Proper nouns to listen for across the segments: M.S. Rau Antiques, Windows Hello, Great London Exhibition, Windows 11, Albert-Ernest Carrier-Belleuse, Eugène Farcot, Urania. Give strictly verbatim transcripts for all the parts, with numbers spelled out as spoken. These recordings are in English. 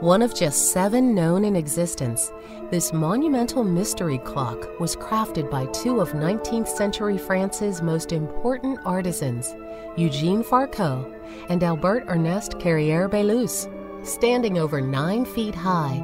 One of just seven known in existence, this monumental mystery clock was crafted by two of nineteenth century France's most important artisans, Eugène Farcot and Albert-Ernest Carrier-Belleuse. Standing over nine feet high,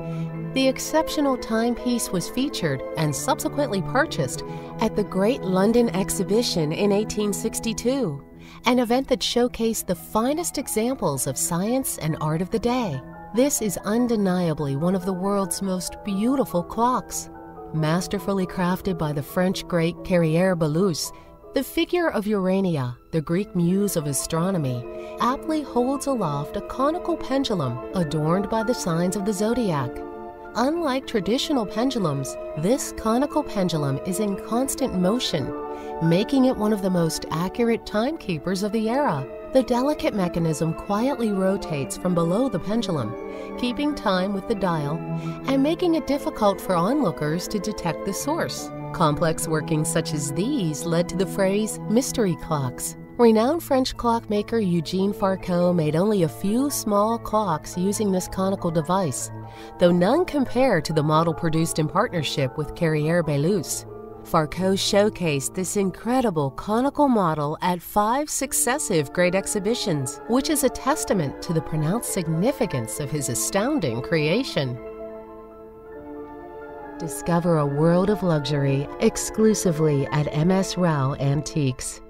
the exceptional timepiece was featured and subsequently purchased at the Great London Exhibition in eighteen sixty-two, an event that showcased the finest examples of science and art of the day. This is undeniably one of the world's most beautiful clocks. Masterfully crafted by the French great Carrier-Belleuse, the figure of Urania, the Greek muse of astronomy, aptly holds aloft a conical pendulum adorned by the signs of the zodiac. Unlike traditional pendulums, this conical pendulum is in constant motion, making it one of the most accurate timekeepers of the era. The delicate mechanism quietly rotates from below the pendulum, keeping time with the dial and making it difficult for onlookers to detect the source. Complex workings such as these led to the phrase mystery clocks. Renowned French clockmaker Eugène Farcot made only a few small clocks using this conical device, though none compare to the model produced in partnership with Carrier-Belleuse. Farcot showcased this incredible conical model at five successive great exhibitions, which is a testament to the pronounced significance of his astounding creation. Discover a world of luxury exclusively at M S Rau Antiques.